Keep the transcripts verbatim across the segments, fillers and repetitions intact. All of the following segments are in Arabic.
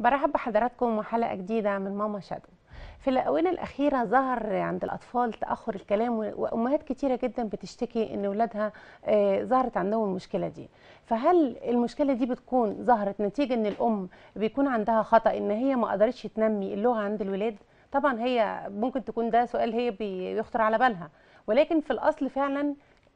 برحب بحضراتكم وحلقة جديدة من ماما شادو. في الآونة الأخيرة ظهر عند الأطفال تأخر الكلام، وأمهات كتيرة جدا بتشتكي إن أولادها ظهرت عندهم المشكلة دي. فهل المشكلة دي بتكون ظهرت نتيجة إن الأم بيكون عندها خطأ إن هي ما قدرتش تنمي اللغة عند الولاد؟ طبعا هي ممكن تكون ده سؤال هي بيخطر على بالها، ولكن في الأصل فعلا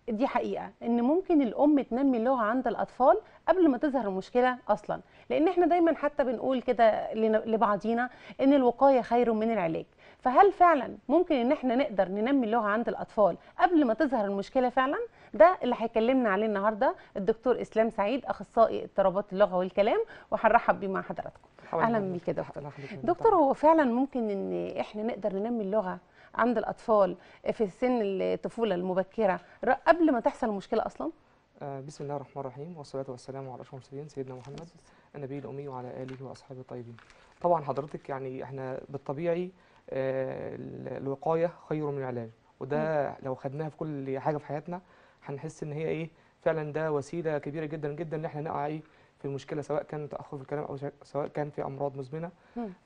دي حقيقة إن ممكن الأم تنمي اللغة عند الأطفال قبل ما تظهر المشكلة أصلا، لأن إحنا دايما حتى بنقول كده لبعضينا إن الوقاية خير من العلاج. فهل فعلا ممكن إن إحنا نقدر ننمي اللغة عند الأطفال قبل ما تظهر المشكلة فعلا؟ ده اللي هيكلمنا عليه النهاردة الدكتور اسلام سعيد، أخصائي اضطرابات اللغة والكلام، وهنرحب بيه مع حضراتكم. أهلا بيك يا دكتور. دكتور، هو فعلا ممكن إن إحنا نقدر ننمي اللغة عند الأطفال في سن الطفولة المبكرة قبل ما تحصل المشكلة أصلا؟ بسم الله الرحمن الرحيم، والصلاة والسلام على أشرف المرسلين سيدنا محمد النبي الأمي وعلى آله وأصحابه الطيبين. طبعا حضرتك يعني احنا بالطبيعي الوقاية خير من العلاج، وده لو خدناها في كل حاجة في حياتنا هنحس إن هي إيه فعلا ده وسيلة كبيرة جدا جدا إن احنا نقع إيه في المشكلة، سواء كان تأخر في الكلام أو سواء كان في أمراض مزمنة.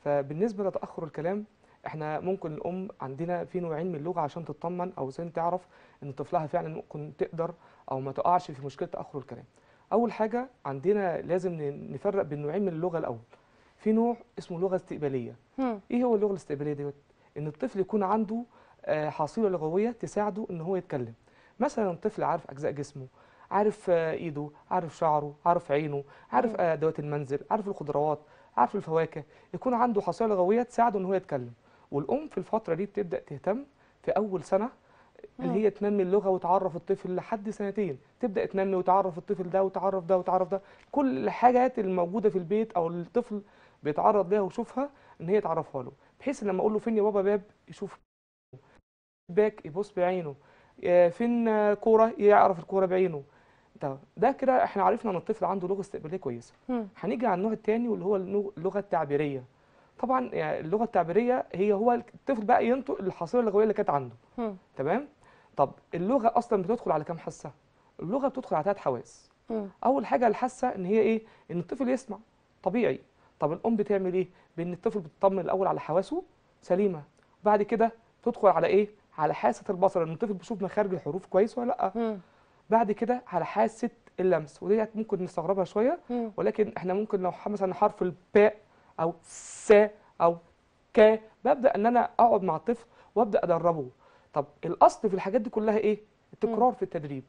فبالنسبة لتأخر الكلام احنا ممكن الام عندنا في نوعين من اللغه عشان تطمن او عشان تعرف ان طفلها فعلا ممكن تقدر او ما تقعش في مشكله تاخر الكلام. اول حاجه عندنا لازم نفرق بين نوعين من اللغه. الاول في نوع اسمه لغه استقباليه. م. ايه هو اللغه الاستقباليه ديت؟ ان الطفل يكون عنده حصيله لغويه تساعده ان هو يتكلم. مثلا الطفل عارف اجزاء جسمه، عارف ايده، عارف شعره، عارف عينه، عارف ادوات المنزل، عارف الخضروات، عارف الفواكه، يكون عنده حصيله لغويه تساعده ان هو يتكلم. والام في الفتره دي بتبدا تهتم في اول سنه اللي هي تنمي اللغه وتعرف الطفل، لحد سنتين تبدا تنمي وتعرف الطفل ده وتعرف ده وتعرف ده، كل الحاجات الموجوده في البيت او الطفل بيتعرض لها ويشوفها ان هي تعرفها له، بحيث لما اقول له فين يا بابا باب يشوف باك، يبص بعينه، فين كوره يعرف الكوره بعينه. ده ده كده احنا عرفنا ان الطفل عنده لغه استقباليه كويسه. هنيجي على النوع الثاني واللي هو اللغه التعبيريه. طبعا اللغه التعبيريه هي هو الطفل بقى ينطق الحصيله اللغويه اللي كانت عنده. م. تمام. طب اللغه اصلا بتدخل على كام حاسه؟ اللغه بتدخل على ثلاث حواس. م. اول حاجه الحاسه ان هي ايه؟ ان الطفل يسمع طبيعي. طب الام بتعمل ايه؟ بان الطفل بتطمن الاول على حواسه سليمه، وبعد كده تدخل على ايه؟ على حاسه البصر، ان الطفل بيشوف مخارج الحروف كويس ولا لا. م. بعد كده على حاسه اللمس، وديت ممكن نستغربها شويه، م. ولكن احنا ممكن لو مثلا حرف الباء أو س أو ك ببدأ إن أنا أقعد مع الطفل وأبدأ أدربه. طب الأصل في الحاجات دي كلها إيه؟ التكرار في التدريب.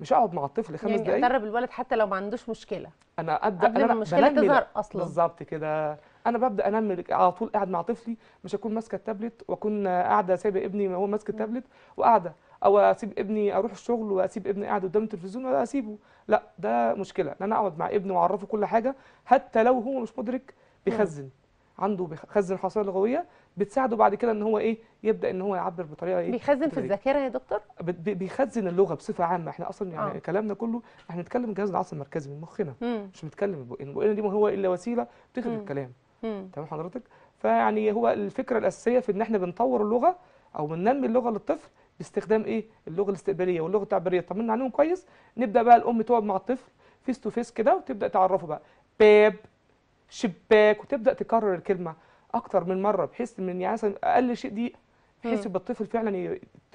مش أقعد مع الطفل خمس يعني دقايق أدرب الولد حتى لو ما عندوش مشكلة. أنا أبدأ قبل ما المشكلة تظهر أصلاً. بالظبط كده. أنا ببدأ أنمي على طول قاعد مع طفلي، مش هكون ماسكة التابلت وأكون قاعدة سايبة ابني وهو ماسك التابلت وقاعدة، أو أسيب ابني أروح الشغل وأسيب ابني قاعد قدام التلفزيون ولا أسيبه. لا، ده مشكلة إن أنا أقعد مع ابني وأعرفه كل حاجة حتى لو هو مش مدرك. بيخزن عنده بيخزن حصيله لغويه بتساعده بعد كده ان هو ايه يبدا ان هو يعبر بطريقه ايه بيخزن في الذاكره يا دكتور، بيخزن اللغه بصفه عامه. احنا اصلا يعني آه. كلامنا كله احنا بنتكلم جهاز العصب المركزي من مخنا، مم. مش بنتكلم بقنا. بقنا دي ما هو الا وسيله بتخرج الكلام. تمام حضرتك. فيعني هو الفكره الاساسيه في ان احنا بنطور اللغه او بننمي اللغه للطفل باستخدام ايه اللغه الاستقباليه واللغه التعبيريه. طمنا عليهم كويس. نبدا بقى الام تقعد مع الطفل فيس تو فيس كده وتبدا تعرفه بقى باب، شباك، وتبدا تكرر الكلمه اكتر من مره، بحيث من يعني اقل شيء دي بحيث يبقى الطفل فعلا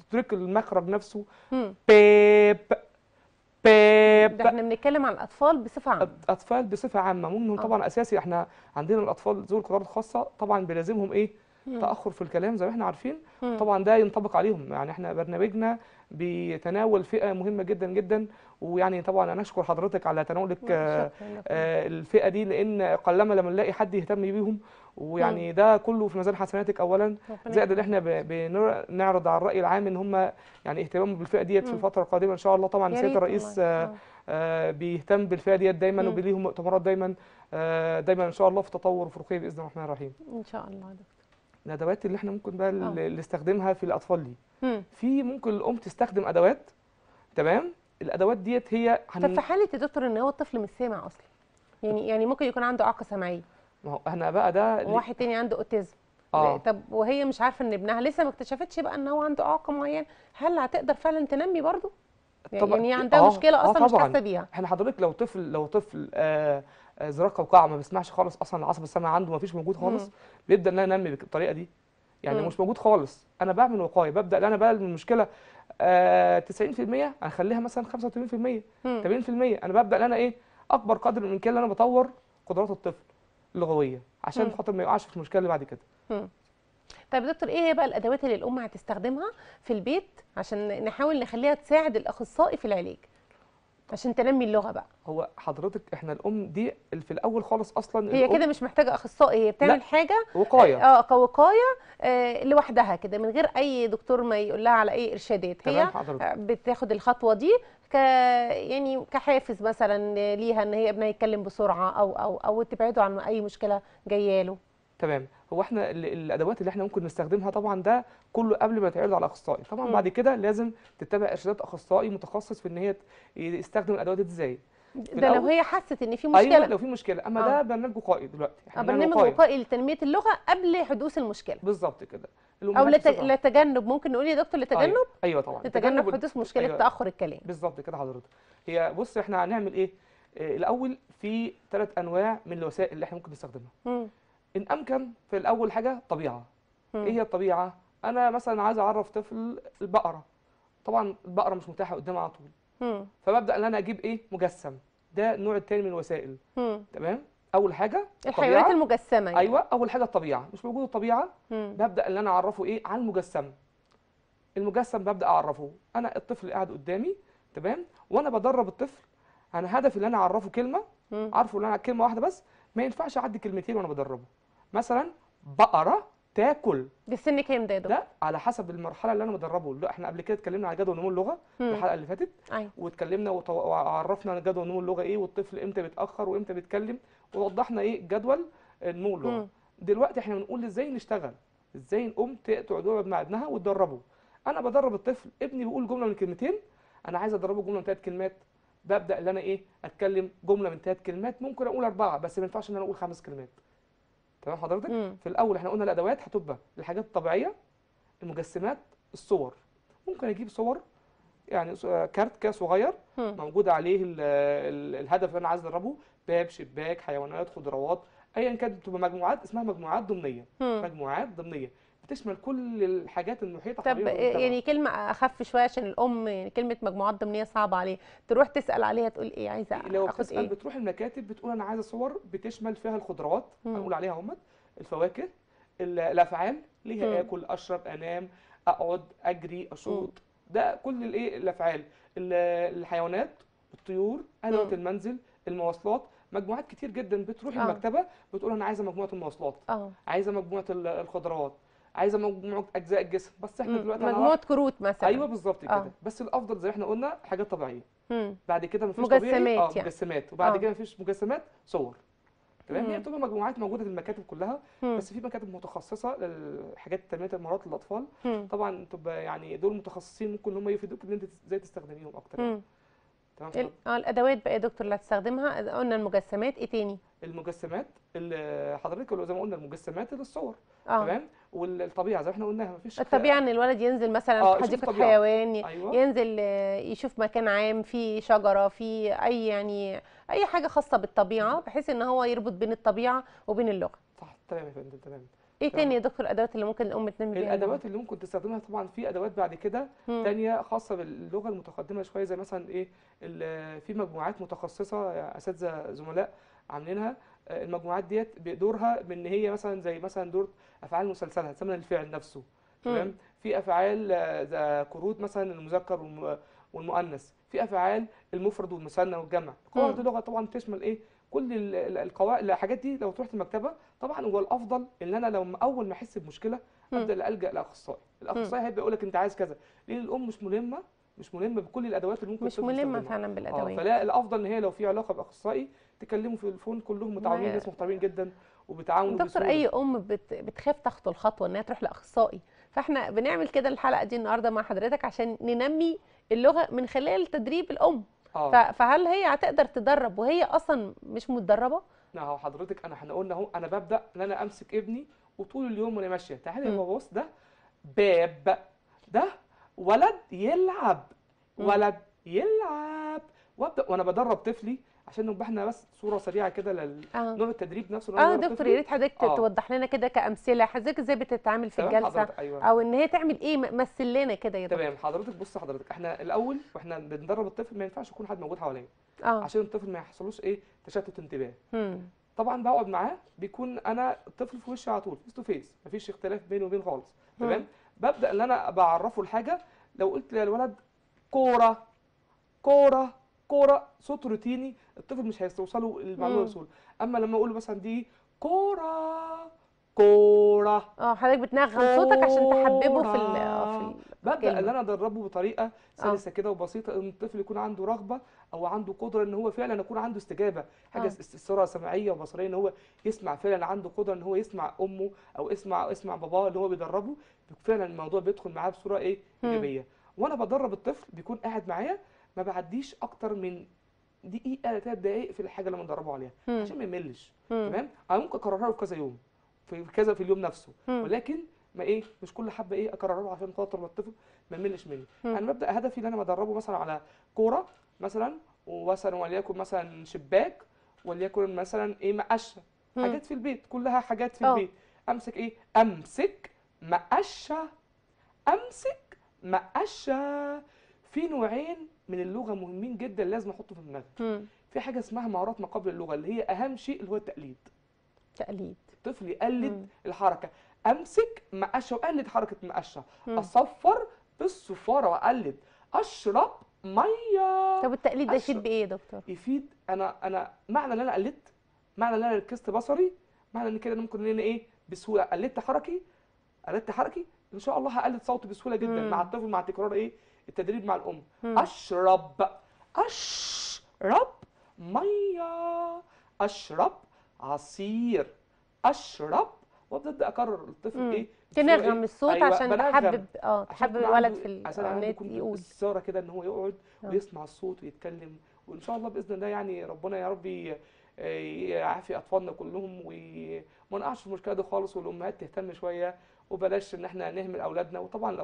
يترك المخرج نفسه. مم. باب باب. ده احنا بنتكلم عن الاطفال بصفه عامه. الاطفال بصفه عامه منهم آه. طبعا اساسي احنا عندنا الاطفال ذوي القدرات الخاصه طبعا بيلازمهم ايه مم. تاخر في الكلام زي ما احنا عارفين. مم. طبعا ده ينطبق عليهم. يعني احنا برنامجنا بيتناول فئه مهمه جدا جدا، ويعني طبعا انا اشكر حضرتك على تناولك آآ آآ الفئه دي، لان قلما لما نلاقي حد يهتم بيهم، ويعني مم. ده كله في ميزان حسناتك اولا، زائد ان احنا بنعرض على الراي العام ان هم يعني اهتمامهم بالفئه ديت في الفتره القادمه ان شاء الله. طبعا سياده الرئيس آآ آآ بيهتم بالفئه ديت دايما، وبليهم مؤتمرات دايما دايما ان شاء الله في تطور وفي باذن الرحمن الرحيم ان شاء الله. دكتور، الادوات اللي احنا ممكن بقى اللي نستخدمها في الاطفال دي، في ممكن الام تستخدم ادوات. تمام. الادوات ديت هي هن... طب في حاله يا دكتور ان هو الطفل مش سامع اصلا، يعني يعني ممكن يكون عنده اعاقه سمعيه، ما هو احنا بقى ده واحد تاني عنده اوتيزم. آه. طب وهي مش عارفه ان ابنها لسه ما اكتشفتش بقى ان هو عنده اعاقه معينه، هل هتقدر فعلا تنمي برضه؟ يعني, يعني عندها آه. مشكله اصلا آه مش حاسه بيها. احنا حضرتك لو طفل لو طفل آه زرار قوقعه ما بيسمعش خالص اصلا، العصب السمعي عنده ما فيش موجود خالص، بيبدا ان انا انمي بالطريقه دي يعني مم. مش موجود خالص. انا بعمل وقايه، ببدا ان انا بقى المشكله آه تسعين في المية اخليها مثلا خمسة وتمانين في المية مم. تمانين في المية. انا ببدا ان انا ايه اكبر قدر من كده ان انا بطور قدرات الطفل اللغويه عشان خاطر ما يقعش في المشكله اللي بعد كده. مم. طيب يا دكتور، ايه هي بقى الادوات اللي الام هتستخدمها في البيت عشان نحاول نخليها تساعد الاخصائي في العلاج عشان تنمي اللغه بقى؟ هو حضرتك احنا الام دي في الاول خالص اصلا هي كده مش محتاجه اخصائي، هي بتعمل حاجه وقايه اه كوقايه آه لوحدها كده من غير اي دكتور ما يقول لها على اي ارشادات، هي بتاخد الخطوه دي ك يعني كحافز مثلا ليها ان هي ابنها يتكلم بسرعه او او او تبعده عن اي مشكله جايه له. تمام. هو احنا الادوات اللي احنا ممكن نستخدمها طبعا ده كله قبل ما يتعرض على اخصائي، طبعا م. بعد كده لازم تتبع ارشادات اخصائي متخصص في ان هي يستخدم الادوات دي ازاي. ده لو هي حست ان في مشكله. ايوه لو في مشكله، اما آه. ده برنامج وقائي دلوقتي. احنا برنامج وقائي لتنميه اللغه قبل حدوث المشكله. بالظبط كده. او لتجنب، ممكن نقول يا دكتور لتجنب؟ ايوه, أيوة طبعا. لتجنب حدوث مشكله أيوة. تاخر الكلام. بالظبط كده حضرتك. هي بص احنا هنعمل ايه؟ اه الاول في ثلاث انواع من الوسائل اللي احنا ممكن نستخدمها. م. إن أمكن في الأول حاجة طبيعة. مم. إيه هي الطبيعة؟ أنا مثلا عايز أعرف طفل البقرة. طبعا البقرة مش متاحة قدامي على طول. مم. فببدأ إن أنا أجيب إيه؟ مجسم. ده النوع الثاني من الوسائل. مم. تمام؟ أول حاجة الحيوانات المجسمة يعني. أيوه، أول حاجة الطبيعة، مش موجود الطبيعة. مم. ببدأ إن أنا أعرفه إيه؟ على المجسم. المجسم ببدأ أعرفه، أنا الطفل قاعد قدامي، تمام؟ وأنا بدرب الطفل على هدفي إن أنا أعرفه كلمة، عارفه إن أنا كلمة واحدة بس، ما ينفعش أعدي كلمتين وأنا بدربه. مثلا بقره تاكل. دي السن كام ده يا دكتور؟ ده على حسب المرحله اللي انا مدربه. لا احنا قبل كده اتكلمنا على جدول نمو اللغه الحلقه اللي فاتت، أي. واتكلمنا وطو... وعرفنا عن جدول نمو اللغه ايه، والطفل امتى بيتاخر وامتى بيتكلم، ووضحنا ايه جدول نمو اللغه. م. دلوقتي احنا بنقول ازاي نشتغل، ازاي الام تقعد مع ابنها وتدربه. انا بدرب الطفل، ابني بيقول جمله من كلمتين، انا عايز ادربه جمله من ثلاث كلمات، ببدا ان انا ايه اتكلم جمله من ثلاث كلمات، ممكن اقول اربعه بس ما ينفعش ان انا اقول خمس كلمات. تمام حضرتك؟ مم. في الاول احنا قلنا الادوات هتبقى الحاجات الطبيعيه، المجسمات، الصور. ممكن اجيب صور يعني كارت كده صغير مم. موجود عليه ال ال الهدف اللي انا عايز ادربه، باب، شباك، حيوانات، خضروات، ايا كانت، بتبقى مجموعات اسمها مجموعات ضمنيه. مم. مجموعات ضمنيه بتشمل كل الحاجات المحيطه. طب يعني كلمه اخف شويه عشان الام، يعني كلمه مجموعات ضمنيه صعبه عليه، تروح تسال عليها تقول ايه عايزه اخد ايه؟ بتروح المكاتب بتقول انا عايزه صور بتشمل فيها الخضروات، هنقول عليها اهوت، الفواكه، الافعال اللي هي اكل، اشرب، انام، اقعد، اجري، اشوط، ده كل الايه الافعال، الحيوانات، الطيور، ادوات المنزل، المواصلات، مجموعات كتير جدا. بتروح أوه. المكتبه بتقول انا عايزه مجموعه المواصلات، أوه. عايزه مجموعه الخضروات، عايزه مجموعه اجزاء الجسم، بس احنا دلوقتي مجموعه كروت مثلا. ايوه بالظبط كده. بس الافضل زي احنا قلنا حاجات طبيعيه. مم. بعد كده مفيش مجسمات طبيعي. اه يعني. مجسمات، وبعد أوه. كده مفيش مجسمات، صور. تمام. هي بتبقى مجموعات موجوده في المكاتب كلها. مم. بس في مكاتب متخصصه للحاجات تنميه المهارات للاطفال. مم. طبعا تبقى يعني دول متخصصين، ممكن هم يفيدوك ان انت ازاي تستخدميهم اكتر. مم. تمام. اه الادوات بقى يا دكتور اللي هتستخدمها، قلنا المجسمات، ايه تاني؟ المجسمات اللي حضرتك زي ما قلنا المجسمات للصور. آه. تمام. والطبيعه زي ما احنا قلناها مفيش الطبيعه، ان الولد ينزل مثلا في حديقه حيوان، أيوة. ينزل يشوف مكان عام فيه شجره، فيه اي يعني اي حاجه خاصه بالطبيعه، بحيث ان هو يربط بين الطبيعه وبين اللغه. صح. تمام يا فندم. تمام. ايه تاني يا دكتور الادوات اللي ممكن الام تنمي بيها؟ الادوات اللي ممكن تستخدمها طبعا في ادوات بعد كده ثانيه خاصه باللغه المتقدمه شويه، زي مثلا ايه في مجموعات متخصصه اساتذه زملاء عاملينها. المجموعات ديت بدورها بان هي مثلا زي مثلا دور افعال مسلسله هتسمى الفعل نفسه. تمام. في افعال كروت مثلا المذكر والمؤنث، في افعال المفرد والمثنى والجمع. قواعد اللغه طبعا بتشمل ايه كل القواعد الحاجات دي. لو تروح المكتبه طبعا هو الافضل ان انا لو اول ما احس بمشكله ابدا الجا لاخصائي. الاخصائي هيبقى يقول لك انت عايز كذا. ليه الام مش ملمه مش ملمه بكل الادوات اللي ممكن تستخدمها؟ مش ملمه فعلا بالادوات. آه فلا الافضل ان هي لو في علاقه باخصائي تكلموا في الفون، كلهم متعاونين، ناس محترمين جدا وبيتعاونوا. دكتور اي ام بت... بتخاف تاخد الخطوه انها تروح لاخصائي، فاحنا بنعمل كده الحلقه دي النهارده مع حضرتك عشان ننمي اللغه من خلال تدريب الام. آه. فهل هي هتقدر تدرب وهي اصلا مش متدربه؟ لا هو حضرتك انا احنا قلنا اهو انا ببدا ان انا امسك ابني وطول اليوم وانا ماشيه تعالى يا بابا، بص ده باب، ده ولد يلعب، ولد يلعب، وابدا وانا بدرب طفلي عشان نوضح لنا بس صوره سريعه كده لنوع التدريب نفسه. اه دكتور يا ريت حضرتك آه. توضح لنا كده كامثله حضرتك ازاي بتتعامل في الجلسه أيوة. او ان هي تعمل ايه، مثل لنا كده يا دكتور. تمام حضرتك. بص حضرتك احنا الاول واحنا بندرب الطفل ما ينفعش يكون حد موجود حواليه آه. عشان الطفل ما يحصلوش ايه تشتت انتباه. مم. طبعا بقعد معاه بيكون انا الطفل في وشي على طول فيس تو فيس، مفيش اختلاف بيني وبين خالص. تمام. ببدا ان انا بعرفه الحاجه، لو قلت للولد كوره كوره كوره صوت روتيني الطفل مش هيوصله المعلومه بسهوله. اما لما اقول مثلا دي كوره كوره اه حضرتك بتنغم صوتك عشان تحببه في ال في ببدا ان انا ادربه بطريقه سلسه كده وبسيطه ان الطفل يكون عنده رغبه او عنده قدره ان هو فعلا يكون عنده استجابه، حاجه استفسارة سمعيه وبصريه ان هو يسمع، فعلا عنده قدره ان هو يسمع امه او يسمع اسمع باباه اللي هو بيدربه، فعلا الموضوع بيدخل معاه بصوره ايه ايجابيه. وانا بدرب الطفل بيكون قاعد معايا ما بعديش اكتر من دقيقه ثلاث دقائق في الحاجه اللي بندربه عليها عشان ما يملش. تمام. انا ممكن اكررها له في كذا يوم في كذا في اليوم نفسه، ولكن ما ايه مش كل حبه ايه اكرره عشان خاطر ما الطفل ما يملش مني. انا ببدا هدفي ان انا بدربه مثلا على كوره مثلا، ومثلا وليكن مثلا شباك، وليكن مثلا ايه مقشه، حاجات في البيت كلها حاجات في أوه. البيت. امسك ايه امسك مقشه امسك مقشه. في نوعين من اللغه مهمين جدا لازم احطه في دماغك. في حاجه اسمها مهارات ما قبل اللغه اللي هي اهم شيء اللي هو التقليد. تقليد الطفل يقلد مم. الحركه. امسك مقشه وقلد حركه مقشه، اصفر بالصفاره واقلد، اشرب ميه. طب التقليد ده يفيد بايه يا دكتور؟ يفيد انا انا معنى ان انا قلدت، معنى ان انا ركزت بصري، معنى ان كده ممكن ان انا ايه بسهوله قلدت حركي قلدت حركي ان شاء الله هقلد صوتي بسهوله جدا مم. مع الطفل مع تكرار ايه التدريب مع الام. مم. اشرب اشرب ميه اشرب عصير اشرب. وابدا اكرر الطفل مم. ايه تنغم الصوت أيوة عشان تحبب اه تحبب الولد في الأولاد يقول استفساره كده ان هو يقعد أوه. ويسمع الصوت ويتكلم. وان شاء الله باذن الله يعني ربنا يا ربي يعافي اطفالنا كلهم وما نقعش في المشكله دي خالص، والامهات تهتم شويه وبلاش ان احنا نهمل اولادنا. وطبعا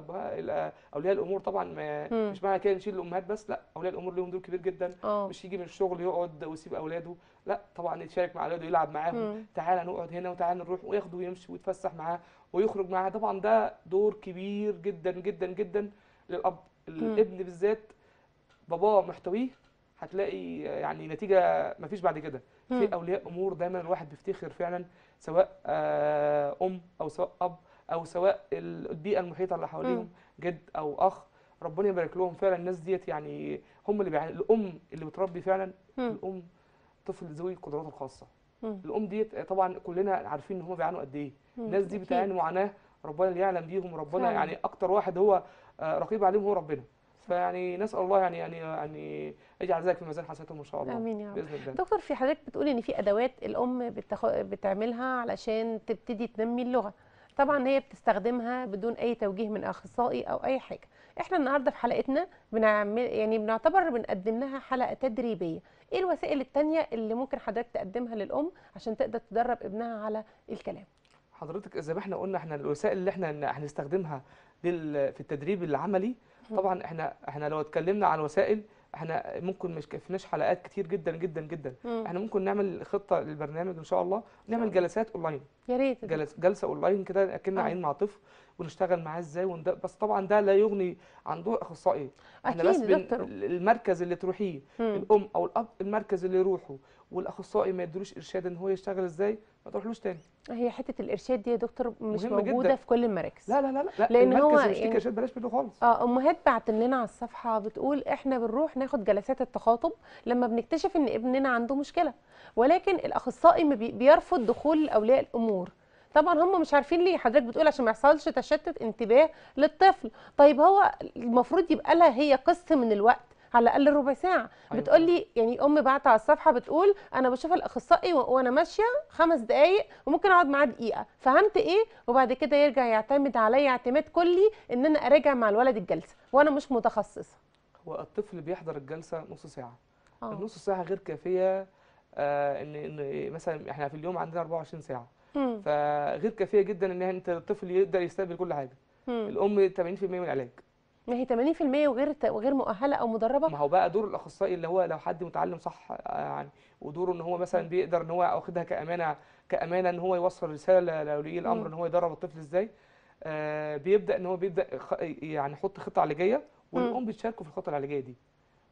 اولياء الامور طبعا مش معنى كده نشيل الامهات بس، لا اولياء الامور ليهم دور كبير جدا. أوه. مش يجي من الشغل يقعد ويسيب اولاده، لا طبعا يتشارك مع اولاده يلعب معاهم، تعالى نقعد هنا وتعالى نروح، وياخده ويمشي ويتفسح معاه ويخرج معاه. طبعا ده دور كبير جدا جدا جدا للاب. الابن بالذات باباه محتويه هتلاقي يعني نتيجه ما فيش بعد كده. في اولياء امور دايما الواحد بيفتخر فعلا، سواء ام او سواء اب او سواء البيئه المحيطه اللي حواليهم جد او اخ، ربنا يبارك لهم فعلا. الناس ديت يعني هم اللي بيعني الام اللي بتربي فعلا. مم. الام طفل ذوي القدرات الخاصه. مم. الام ديت طبعا كلنا عارفين ان هم بيعانوا قد ايه. الناس دي بتعاني معاناه ربنا اللي يعلم بيهم، ربنا يعني اكتر واحد هو رقيب عليهم هو ربنا. فيعني نسال الله يعني يعني يعني يجعل ذلك في ميزان حسناتهم ان شاء الله. امين يا رب. باذن الله. دكتور في حضرتك بتقولي ان في ادوات الام بتخو... بتعملها علشان تبتدي تنمي اللغه، طبعا هي بتستخدمها بدون اي توجيه من اخصائي او اي حاجه. احنا النهارده في حلقتنا بنعمل يعني بنعتبر بنقدم لها حلقه تدريبيه. ايه الوسائل الثانيه اللي ممكن حضرتك تقدمها للام عشان تقدر تدرب ابنها على الكلام؟ حضرتك زي ما احنا قلنا احنا الوسائل اللي احنا هنستخدمها لل... في التدريب العملي. طبعا احنا احنا لو اتكلمنا عن وسائل احنا ممكن مش كفناش حلقات كتير جدا جدا جدا. مم. احنا ممكن نعمل خطه للبرنامج ان شاء الله، نعمل جلسات اونلاين. يا ريت جلسه جلسه اونلاين كده اكننا عايزين مع طفل ونشتغل معاه ازاي وند... بس طبعا ده لا يغني عن دور اخصائي. احنا بس بن... المركز اللي تروحيه مم. الام او الاب المركز اللي يروحه والاخصائي ما يدروش ارشاد ان هو يشتغل ازاي، ما تروحلوش تاني. هي حته الارشاد دي يا دكتور مش موجوده جداً في كل المراكز. لا لا لا لا لان هو المركز مش ليك ارشاد، بلاش منه خالص. اه امهات بعت لنا على الصفحه بتقول احنا بنروح ناخد جلسات التخاطب لما بنكتشف ان ابننا عنده مشكله، ولكن الاخصائي بيرفض دخول اولياء الامور. طبعا هم مش عارفين ليه. حضرتك بتقول عشان ما يحصلش تشتت انتباه للطفل. طيب هو المفروض يبقى لها هي قسط من الوقت على الاقل ربع ساعه. أيوة. بتقول لي يعني ام بعت على الصفحه بتقول انا بشوف الاخصائي وانا ماشيه خمس دقائق وممكن اقعد معاه دقيقه، فهمت ايه؟ وبعد كده يرجع يعتمد عليا اعتماد كلي ان انا اراجع مع الولد الجلسه وانا مش متخصصه. هو الطفل بيحضر الجلسه نص ساعه. أوه. النص ساعه غير كافيه. آه ان ان مثلا احنا في اليوم عندنا أربعة وعشرين ساعه. مم. فغير كافيه جدا ان انت الطفل يقدر يستقبل كل حاجه. مم. الام ثمانين في المية من العلاج. ما هي ثمانين بالمية وغير وغير مؤهله او مدربه. ما هو بقى دور الاخصائي اللي هو لو حد متعلم صح يعني، ودوره ان هو مثلا بيقدر ان هو واخدها كامانه كامانه ان هو يوصل رساله لولي الامر ان هو يدرب الطفل ازاي. آه بيبدا ان هو بيبدا يعني يحط خطه علاجيه، والام بتشاركه في الخطه العلاجيه دي.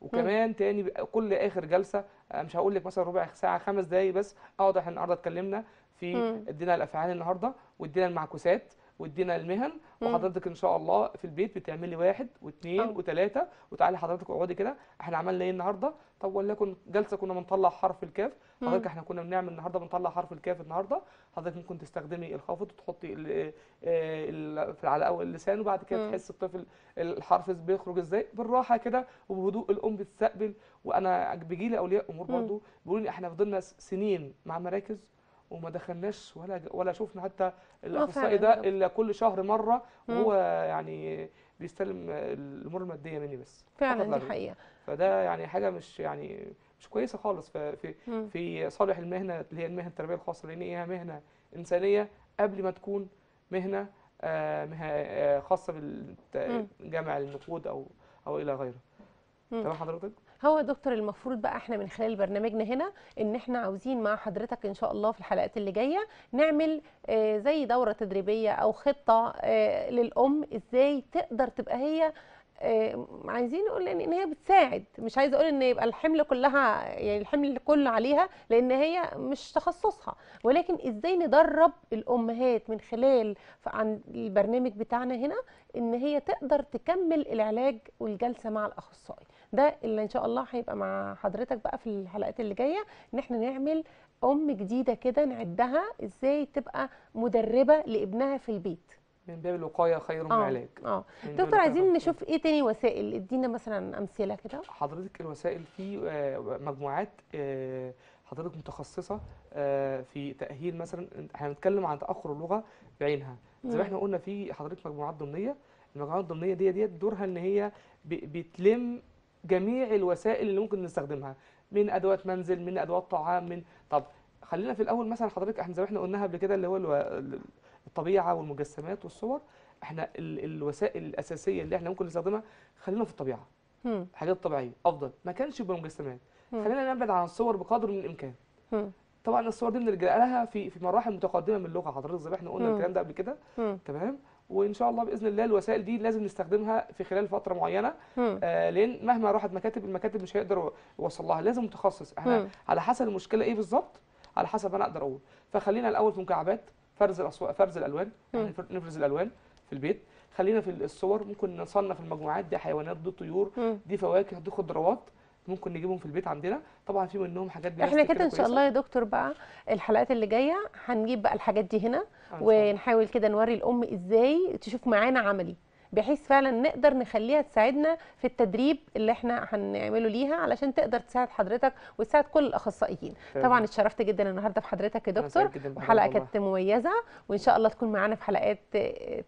وكمان مم. تاني كل اخر جلسه، مش هقول لك مثلا ربع ساعه خمس دقائق بس، اقعد احنا النهارده اتكلمنا في ادينا الافعال النهارده، وادينا المعكوسات، وادينا المهن، وحضرتك ان شاء الله في البيت بتعملي واحد واثنين وثلاثه، وتعالي حضرتك اقعدي كده، احنا عملنا ايه النهارده؟ طب وليكن جلسه كنا بنطلع حرف الكاف، حضرتك احنا كنا بنعمل النهارده بنطلع حرف الكاف النهارده، حضرتك ممكن تستخدمي الخافض وتحطي ال ال على اول اللسان، وبعد كده تحس الطفل الحرف بيخرج ازاي، بالراحه كده وبهدوء. الام بتستقبل، وانا بيجي لي اولياء امور برضه بيقولوا لي احنا فضلنا سنين مع مراكز وما دخلناش ولا ولا شفنا حتى الاخصائي ده الا كل شهر مره، وهو يعني بيستلم الامور الماديه مني بس فعلا. دي حقيقه، فده يعني حاجه مش يعني مش كويسه خالص في في صالح المهنه اللي هي المهنه التربيه الخاصه، لان هي مهنه انسانيه قبل ما تكون مهنه آه خاصه بالجمع النقود او او الى غيره. تمام حضرتك؟ هو دكتور المفروض بقى احنا من خلال برنامجنا هنا ان احنا عاوزين مع حضرتك ان شاء الله في الحلقات اللي جايه نعمل زي دوره تدريبيه او خطه للام ازاي تقدر تبقى هي، عايزين نقول ان هي بتساعد، مش عايزه اقول ان يبقى الحمل كلها يعني الحمل كله عليها لان هي مش تخصصها، ولكن ازاي ندرب الامهات من خلال عن البرنامج بتاعنا هنا ان هي تقدر تكمل العلاج والجلسه مع الاخصائي. ده اللي ان شاء الله هيبقى مع حضرتك بقى في الحلقات اللي جايه، ان احنا نعمل ام جديده كده نعدها ازاي تبقى مدربه لابنها في البيت. من باب الوقايه خير من العلاج. اه دكتور عايزين نشوف ايه تاني وسائل، ادينا مثلا امثله كده حضرتك. الوسائل في مجموعات حضرتك متخصصه في تاهيل، مثلا احنا بنتكلم عن تاخر اللغه بعينها، زي ما احنا قلنا في حضرتك مجموعات ضمنيه. المجموعات الضمنيه دي دي دورها ان هي بتلم جميع الوسائل اللي ممكن نستخدمها، من ادوات منزل، من ادوات طعام، من طب خلينا في الاول مثلا حضرتك احنا زي ما احنا قلناها قبل كده اللي هو الطبيعه والمجسمات والصور. احنا الوسائل الاساسيه اللي احنا ممكن نستخدمها خلينا في الطبيعه، حاجات طبيعيه افضل، ما كانش بالمجسمات، خلينا نبعد عن الصور بقدر من الامكان. طبعا الصور دي بنلجا لها في في مراحل متقدمه من اللغه حضرتك زي ما احنا قلنا الكلام ده قبل كده. تمام، وان شاء الله باذن الله الوسائل دي لازم نستخدمها في خلال فتره معينه، آه لان مهما راحت مكاتب المكاتب مش هيقدر يوصلها، لازم متخصص. احنا مم. على حسب المشكله ايه بالظبط على حسب ما انا اقدر اقول. فخلينا الاول في مكعبات، فرز الأصوات، فرز الالوان، يعني نفرز الالوان في البيت. خلينا في الصور، ممكن نصنف المجموعات دي حيوانات، دي طيور، مم. دي فواكه، دي خضروات، ممكن نجيبهم في البيت عندنا. طبعا في منهم حاجات احنا كده ان شاء الله يا دكتور بقى الحلقات اللي جايه هنجيب بقى الحاجات دي هنا ونحاول كده نوري الام ازاي تشوف معانا عملي، بحيث فعلا نقدر نخليها تساعدنا في التدريب اللي احنا هنعمله ليها علشان تقدر تساعد حضرتك وتساعد كل الاخصائيين. طبعا اتشرفت جدا النهارده بحضرتك يا دكتور، وحلقه كانت مميزه، وان شاء الله تكون معانا في حلقات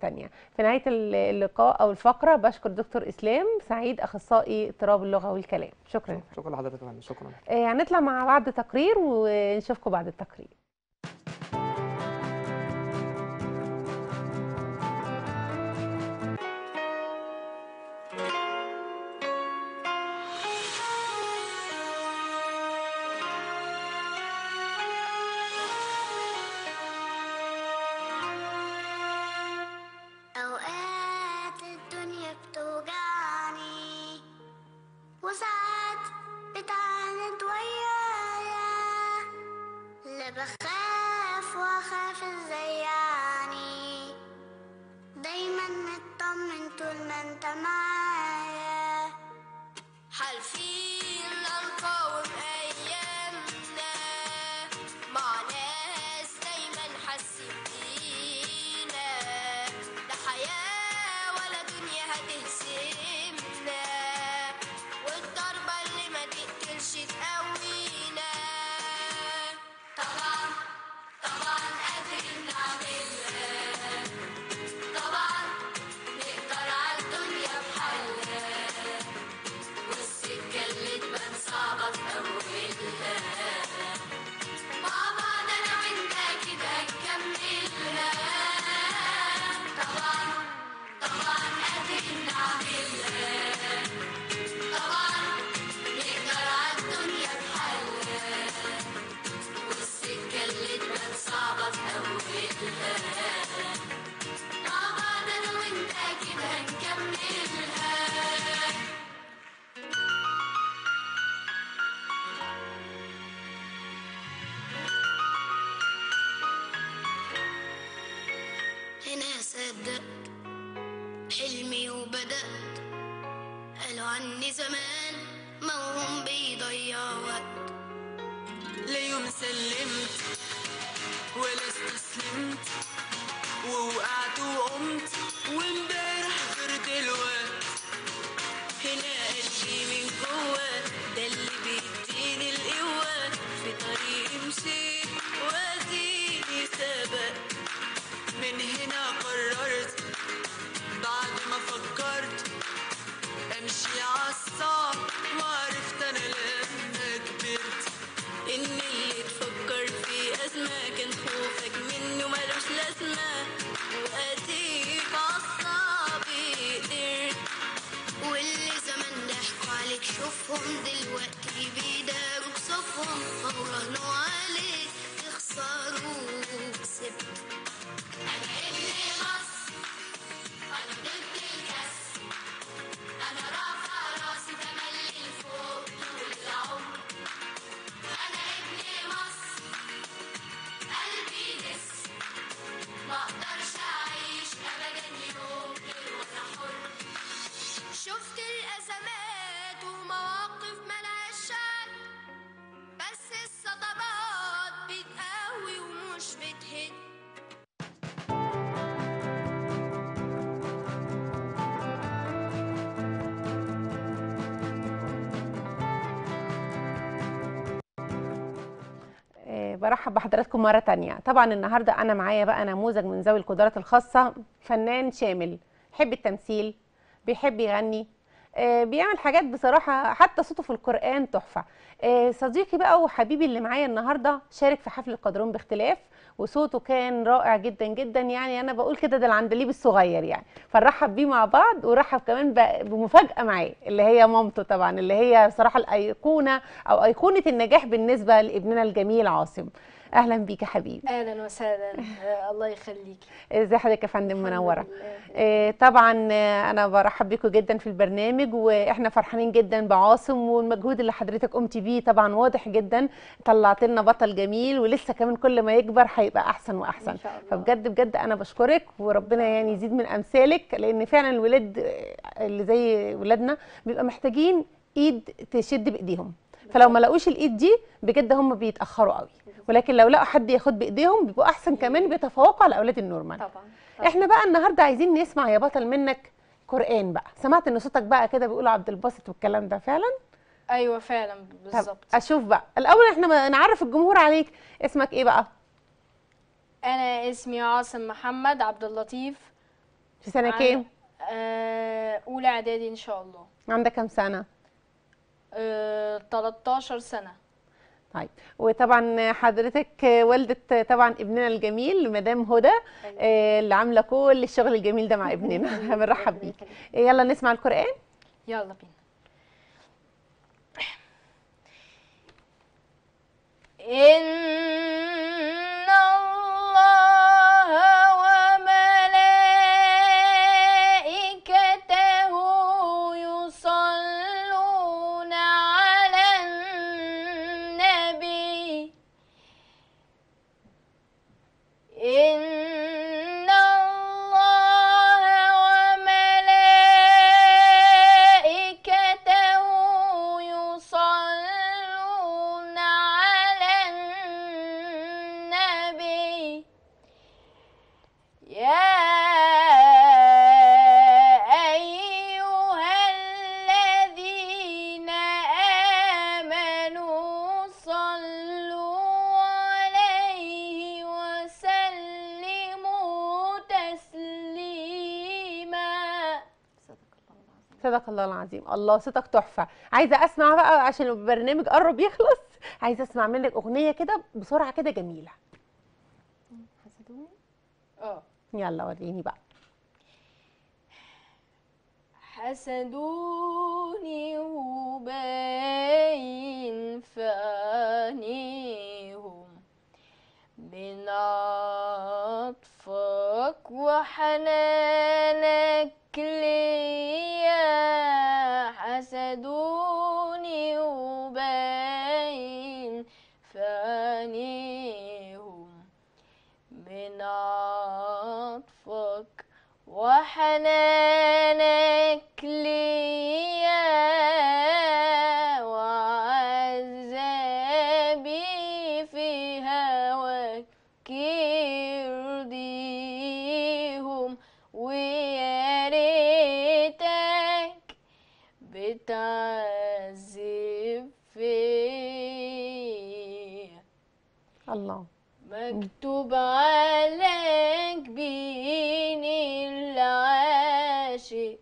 ثانيه. في نهايه اللقاء او الفقره بشكر دكتور اسلام سعيد اخصائي اضطراب اللغه والكلام. شكرا. شكرا لحضرتك. شكرا. هنطلع مع بعض تقرير ونشوفكم بعد التقرير. زمان موهم بيضيعوك. لا يوم سلمت ولا استسلمت ووقعت وقمت وامبارح غير دلوقت. هنا قلبي من جوه ده اللي بيديني القوة، في طريقي مشيت واديني سبق. من هنا قررت بعد ما فكرت امشي عالصعب، وعرفت انا لما كبرت ان اللي تفكر في ازمه كان خوفك منه ملوش لازمه. واديك عالصعب قدرت، واللي زمان ضحكوا عليك شوفهم دلوقتي بيداروا صفهم، او رهنوا عليك تخسروا وكسبت. انا ابن مصر، انا ضد الكسر، انا رافعه راسي بملي لفوق طول العمر. انا ابن مصر قلبي نسر، مقدرش اعيش ابدا يوم غير وانا حر. شفت الازمات ومواقف ملهاش حل، بس الصدمات بتقوي ومش بتهد. برحب بحضراتكم مره تانية. طبعا النهارده انا معايا بقى نموذج من ذوي القدرات الخاصه، فنان شامل، بيحب التمثيل، بيحب يغني، بيعمل حاجات بصراحه حتى صوته في القران تحفه. صديقي بقى وحبيبي اللي معايا النهارده شارك في حفل القادرون باختلاف، وصوته كان رائع جدا جدا، يعني انا بقول كده ده العندليب الصغير يعني. فنرحب بيه مع بعض، ورحب كمان بمفاجاه معاه اللي هي مامته طبعا، اللي هي بصراحه الايقونه او ايقونه النجاح بالنسبه لابننا الجميل عاصم. اهلا بيك يا حبيبي. اهلا وسهلا. الله يخليكي. ازي حضرتك يا فندم؟ منوره. طبعا انا برحب بيكم جدا في البرنامج، واحنا فرحانين جدا بعاصم والمجهود اللي حضرتك قمتي بيه. طبعا واضح جدا طلعت لنا بطل جميل، ولسه كمان كل ما يكبر هيبقى احسن واحسن، فبجد بجد انا بشكرك، وربنا يعني يزيد من امثالك، لان فعلا الولاد اللي زي ولادنا بيبقى محتاجين ايد تشد بايديهم، فلو ما لقوش الايد دي بجد هم بيتاخروا قوي، ولكن لو لقوا حد ياخد بايديهم بيبقوا احسن كمان، بيتفوقوا على اولاد النورمال. طبعا. طبعا احنا بقى النهارده عايزين نسمع يا بطل منك قران بقى. سمعت ان صوتك بقى كده بيقولوا عبد الباسط والكلام ده فعلا؟ ايوه فعلا بالظبط. اشوف بقى الاول احنا نعرف الجمهور عليك، اسمك ايه بقى؟ انا اسمي عاصم محمد عبد اللطيف. في سنه عن... كام؟ آه... اولى اعدادي ان شاء الله. عندك كام سنه؟ آه... تلتاشر سنه. طيب، وطبعا حضرتك والده طبعا ابننا الجميل مدام هدى اللي عامله كل الشغل الجميل ده مع ابننا. بنرحب بيك. يلا نسمع القرآن. يلا بينا. إن الله صدق الله العظيم. الله، صوتك تحفه. عايزه اسمع بقى عشان البرنامج قرب يخلص، عايزه اسمع منك اغنيه كده بسرعه كده جميله. حسدوني؟ اه يلا وريني بقى. حسدوني وباين في عينيهم من عطفك وحنانك ليا، حسدوني وباين في عينيهم من عطفك وحنانك ليا. ربك يرضيهم ويا ريتك بتعذب فيا. الله مكتوب عليك بين العاشق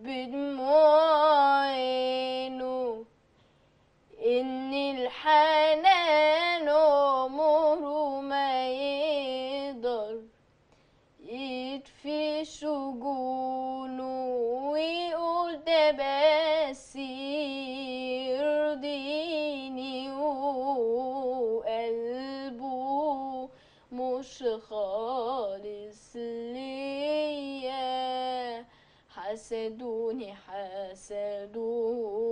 بدموع عينه إن الحنان عمره ما يقدر يطفي شجونه ويقول ده بس يرضيني وقلبه مش خالص ليا حسدوني حسدوني.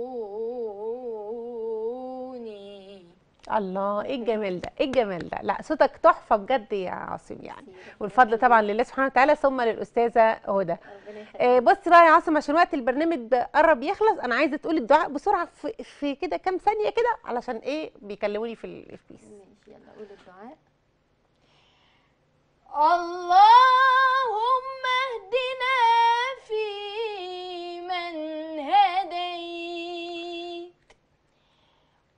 الله ايه الجمال ده، ايه الجمال ده. لا صوتك تحفه بجد يا عاصم يعني، والفضل طبعا لله سبحانه وتعالى ثم للاستاذه هدى. آه بصي بقى يا عاصم عشان وقت البرنامج قرب يخلص، انا عايزه تقولي الدعاء بسرعه في, في كده كام ثانيه كده علشان ايه بيكلموني في الفيس. ماشي يلا قولي الدعاء. اللهم اهدنا في من هديت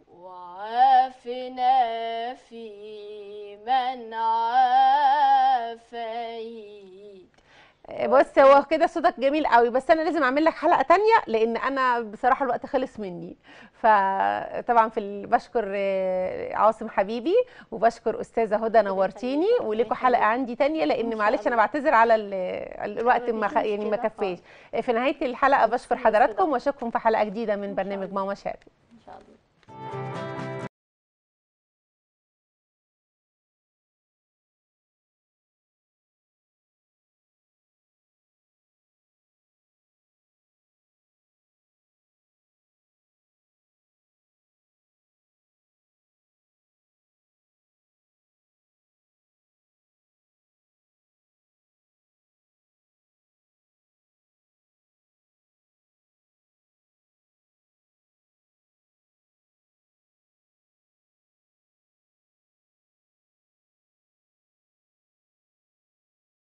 وعافنا في من عافيت. بص هو كده صوتك جميل قوي، بس انا لازم اعمل لك حلقه تانية لان انا بصراحه الوقت خلص مني. فطبعا في بشكر عاصم حبيبي وبشكر استاذه هدى نورتيني، ولكم حلقه عندي تانية لان معلش انا بعتذر على الوقت ما يعني ما كفاش. في نهايه الحلقه بشكر حضراتكم واشوفكم في حلقه جديده من برنامج ماما شادو ان شاء الله.